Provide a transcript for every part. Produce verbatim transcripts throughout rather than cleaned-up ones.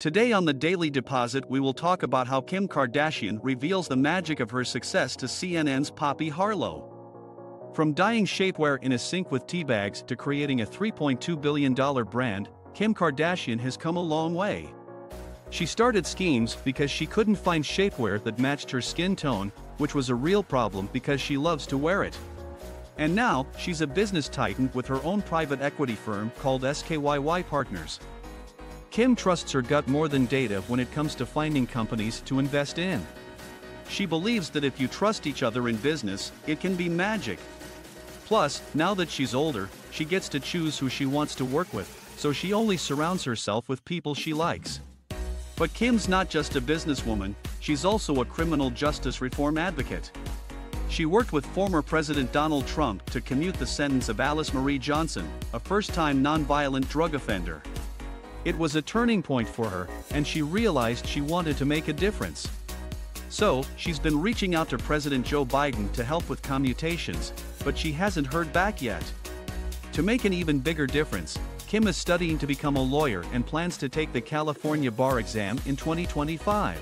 Today on The Daily Deposit we will talk about how Kim Kardashian reveals the magic of her success to C N N's Poppy Harlow. From dyeing shapewear in a sink with tea bags to creating a three point two billion dollar brand, Kim Kardashian has come a long way. She started Skims because she couldn't find shapewear that matched her skin tone, which was a real problem because she loves to wear it. And now, she's a business titan with her own private equity firm called S K Y Y Partners. Kim trusts her gut more than data when it comes to finding companies to invest in. She believes that if you trust each other in business, it can be magic. Plus, now that she's older, she gets to choose who she wants to work with, so she only surrounds herself with people she likes. But Kim's not just a businesswoman, she's also a criminal justice reform advocate. She worked with former President Donald Trump to commute the sentence of Alice Marie Johnson, a first-time nonviolent drug offender. It was a turning point for her, and she realized she wanted to make a difference. So, she's been reaching out to President Joe Biden to help with commutations, but she hasn't heard back yet. To make an even bigger difference, Kim is studying to become a lawyer and plans to take the California bar exam in twenty twenty-five.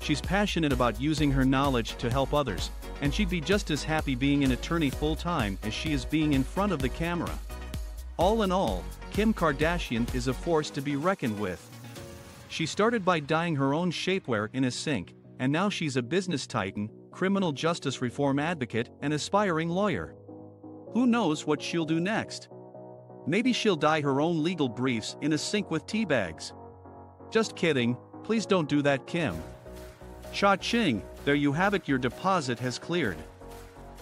She's passionate about using her knowledge to help others, and she'd be just as happy being an attorney full-time as she is being in front of the camera. All in all, Kim Kardashian is a force to be reckoned with. She started by dyeing her own shapewear in a sink, and now she's a business titan, criminal justice reform advocate, and aspiring lawyer. Who knows what she'll do next? Maybe she'll dye her own legal briefs in a sink with tea bags. Just kidding, please don't do that, Kim. Cha-ching, there you have it, your deposit has cleared.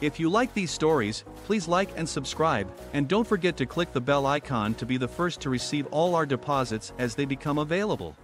If you like these stories, please like and subscribe, and don't forget to click the bell icon to be the first to receive all our deposits as they become available.